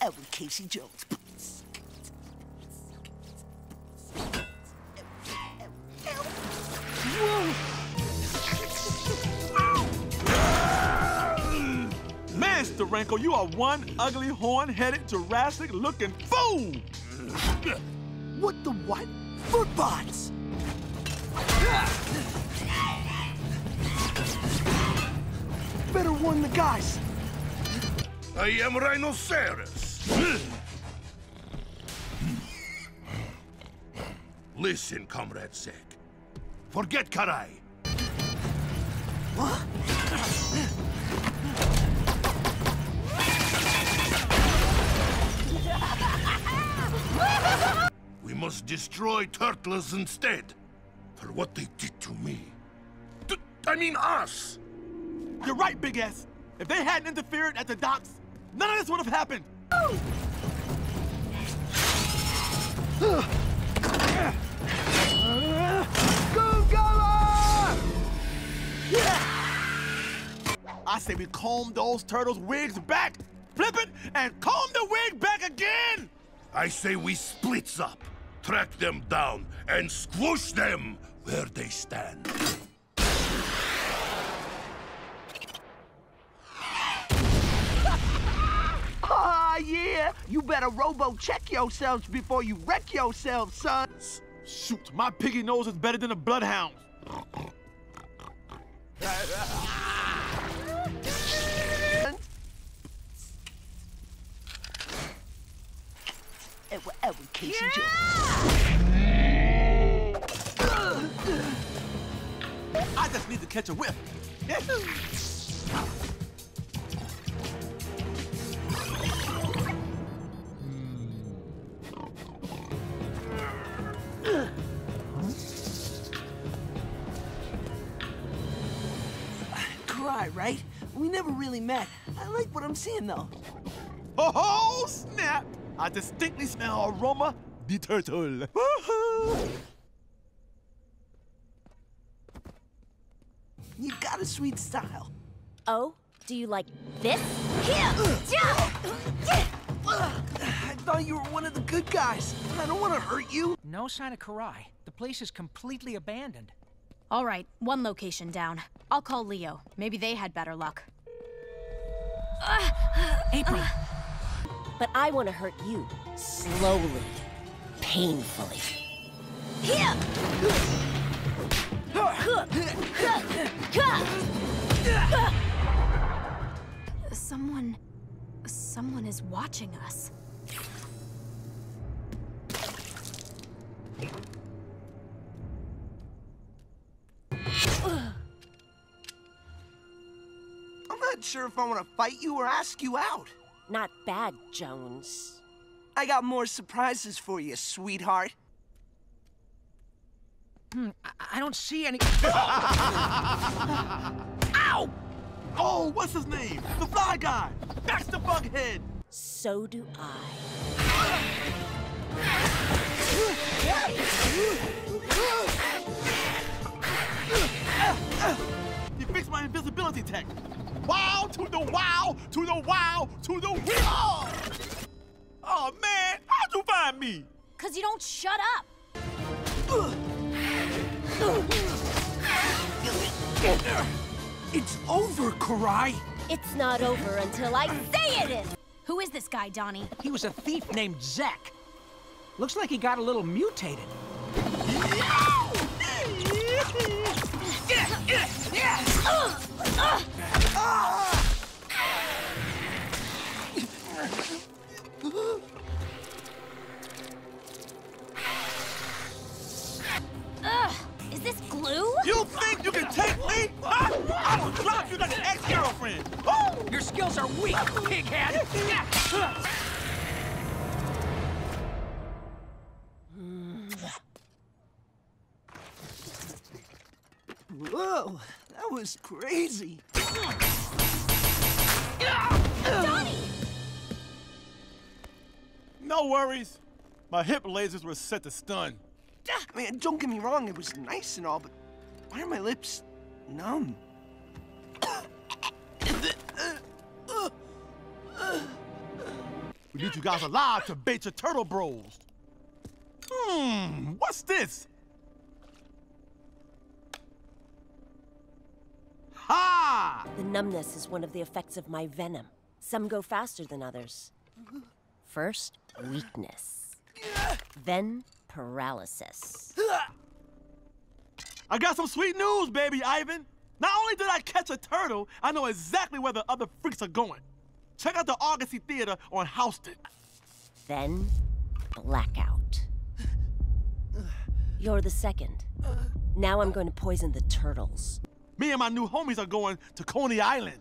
ever, Casey Jones. Master Rankle, you are one ugly, horn-headed, Jurassic-looking fool! What the what? Footbots! Better warn the guys. I am Rhinoceros. Listen, Comrade Zek. Forget Karai. What? We must destroy turtles instead. For what they did to me. I mean us! You're right, Big S. If they hadn't interfered at the docks, none of this would have happened! I say we comb those turtles' wigs back, flip it, and comb the wig back again! I say we splits up, track them down, and squish them where they stand. Ah, yeah! You better robo-check yourselves before you wreck yourselves, sons! Shoot, my piggy nose is better than a bloodhound. Ever, Casey Jones. I just need to catch a whiff. Karai, right? We never really met. I like what I'm seeing, though. Oh, snap! I distinctly smell aroma the turtle. You got a sweet style. Oh, do you like this? I thought you were one of the good guys. I don't want to hurt you. No sign of Karai. The place is completely abandoned. All right, one location down. I'll call Leo. Maybe they had better luck. April. But I want to hurt you, slowly, painfully. Someone is watching us. I'm not sure if I want to fight you or ask you out. Not bad, Jones. I got more surprises for you, sweetheart. I don't see any... Ow! Oh, what's his name? The fly guy! That's the bughead! So do I. You fixed my invisibility tech. Wow to the wow, to the wow, to the wow! Oh, man, how'd you find me? 'Cause you don't shut up. It's over, Karai. It's not over until I say it is. Who is this guy, Donnie? He was a thief named Zack. Looks like he got a little mutated. Is this glue? You think you can take me? Huh? I will drop you like an ex-girlfriend. Your skills are weak, pighead. Whoa, that was crazy. Donnie! No worries. My hip lasers were set to stun. Man, don't get me wrong, it was nice and all, but why are my lips numb? We need you guys alive to bait your turtle bros. What's this? Ha! The numbness is one of the effects of my venom. Some go faster than others. First, weakness. Then, paralysis. I got some sweet news, baby Ivan. Not only did I catch a turtle, I know exactly where the other freaks are going. Check out the Argosy Theater on Houston. Then, blackout. You're the second. Now I'm going to poison the turtles. Me and my new homies are going to Coney Island.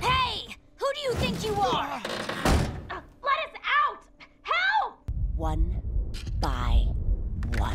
Hey! Who do you think you are? Let us out! Help! One by one.